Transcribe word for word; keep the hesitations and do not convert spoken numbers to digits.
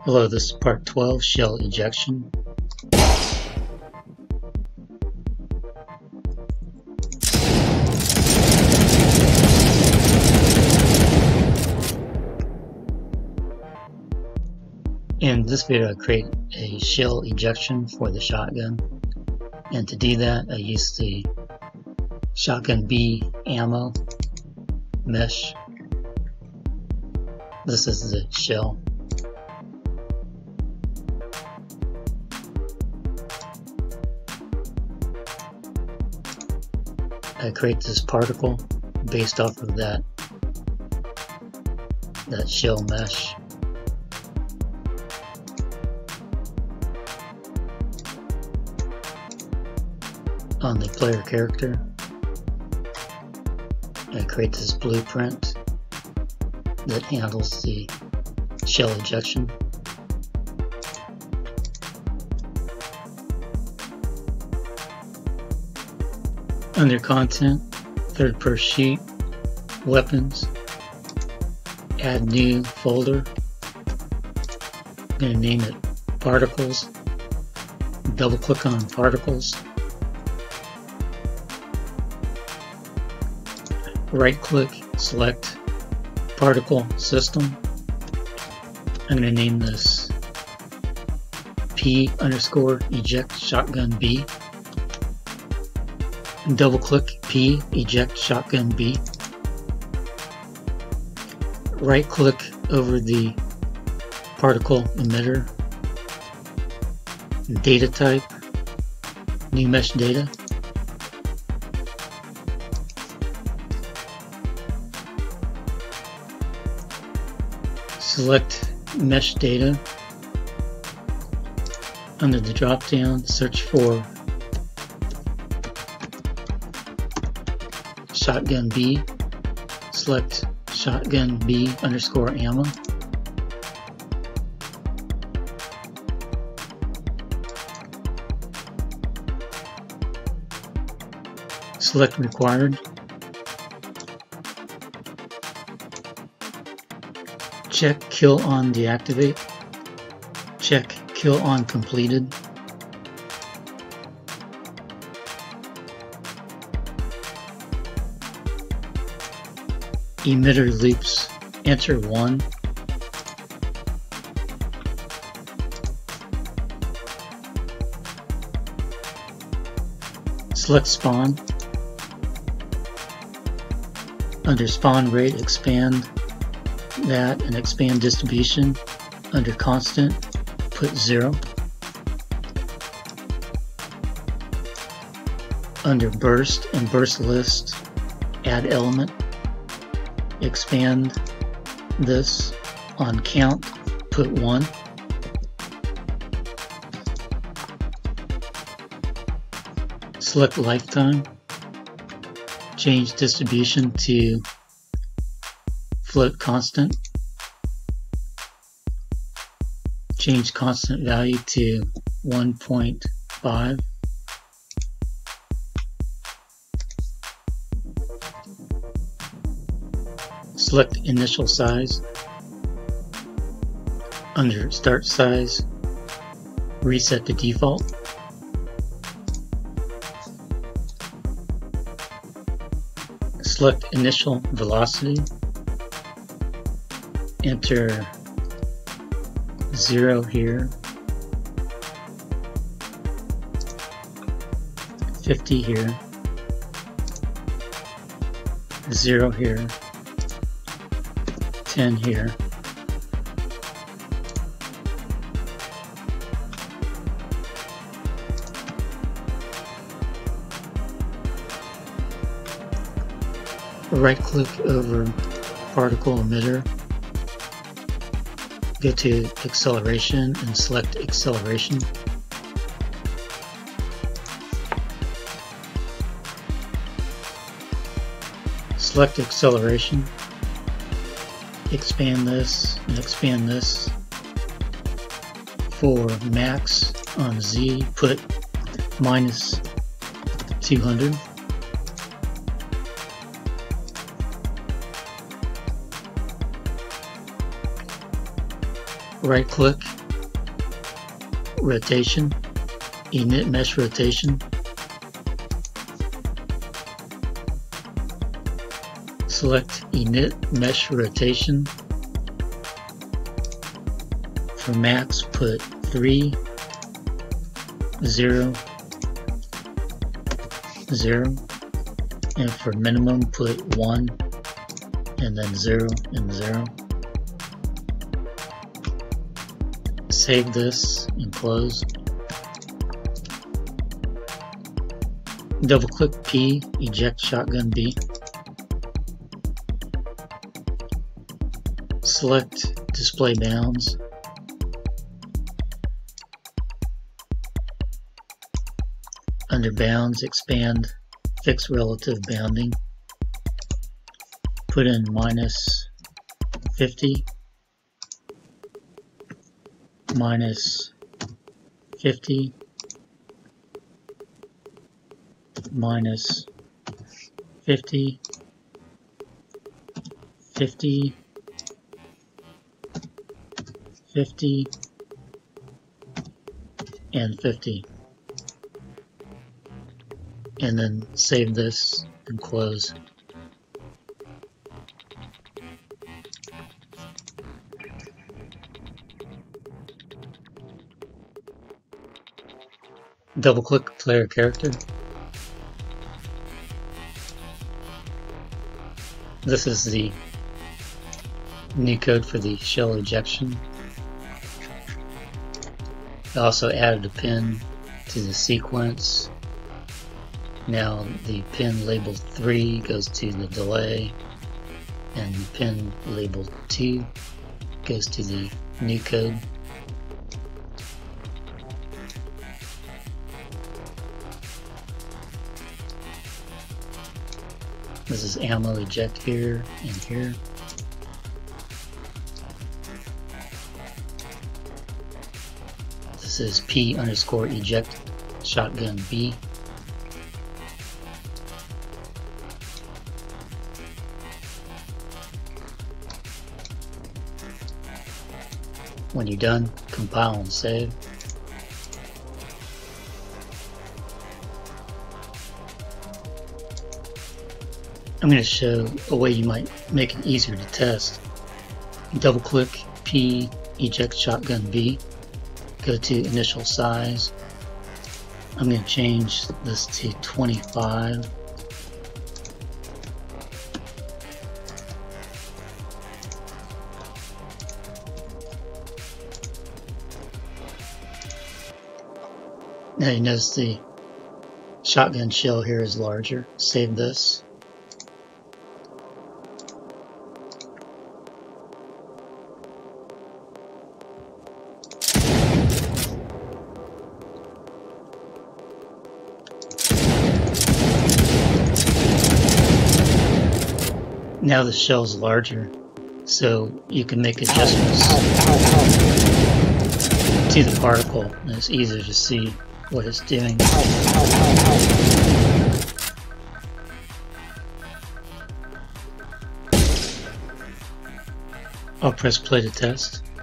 Hello, this is part twelve, shell ejection. In this video I create a shell ejection for the shotgun, and to do that I use the Shotgun B ammo mesh. This is the shell. I create this particle based off of that that shell mesh. On the player character, I create this blueprint that handles the shell ejection. Under content, third per sheet, weapons, add new folder. I'm going to name it particles. Double click on particles. Right click, select particle system. I'm going to name this P underscore eject shotgun B. Double click P eject shotgun B. Right click over the particle emitter. Data type, new mesh data. Select mesh data. Under the drop down, search for Shotgun B. Select Shotgun B underscore ammo. Select required. Check kill on deactivate. Check kill on completed. Emitter loops. Enter one. Select spawn. Under spawn rate, expand that and expand distribution. Under constant, put zero. Under burst and burst list, add element. Expand this. On count, put one. Select lifetime. Change distribution to float constant. Change constant value to one point five. Select initial size. Under start size, reset to default. Select initial velocity. Enter zero here, fifty here, zero here, ten here. Right click over particle emitter. Go to acceleration and select acceleration. Select acceleration. Expand this and expand this. For max on Z, put minus two hundred. right click, rotation, init mesh rotation, select init mesh rotation, for max put three, zero, zero, and for minimum put one and then zero and zero. Save this and close. Double click P, eject shotgun B. Select display bounds. Under bounds, expand fixed relative bounding. Put in minus fifty. Minus fifty, minus fifty, fifty, fifty, and fifty, and then save this and close. Double click player character. This is the new code for the shell ejection. I also added a pin to the sequence. Now the pin labeled three goes to the delay, and the pin labeled two goes to the new code. This is ammo eject here and here. This is P underscore eject shotgun B. When you're done, compile and save. I'm going to show a way you might make it easier to test. Double click P, eject shotgun B, go to initial size. I'm going to change this to twenty-five. Now you notice the shotgun shell here is larger. Save this. Now the shell's larger, so you can make adjustments to the particle, and it's easier to see what it's doing. I'll press play to test.